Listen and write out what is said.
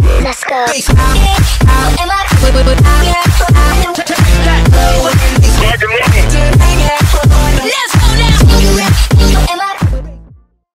Let's go.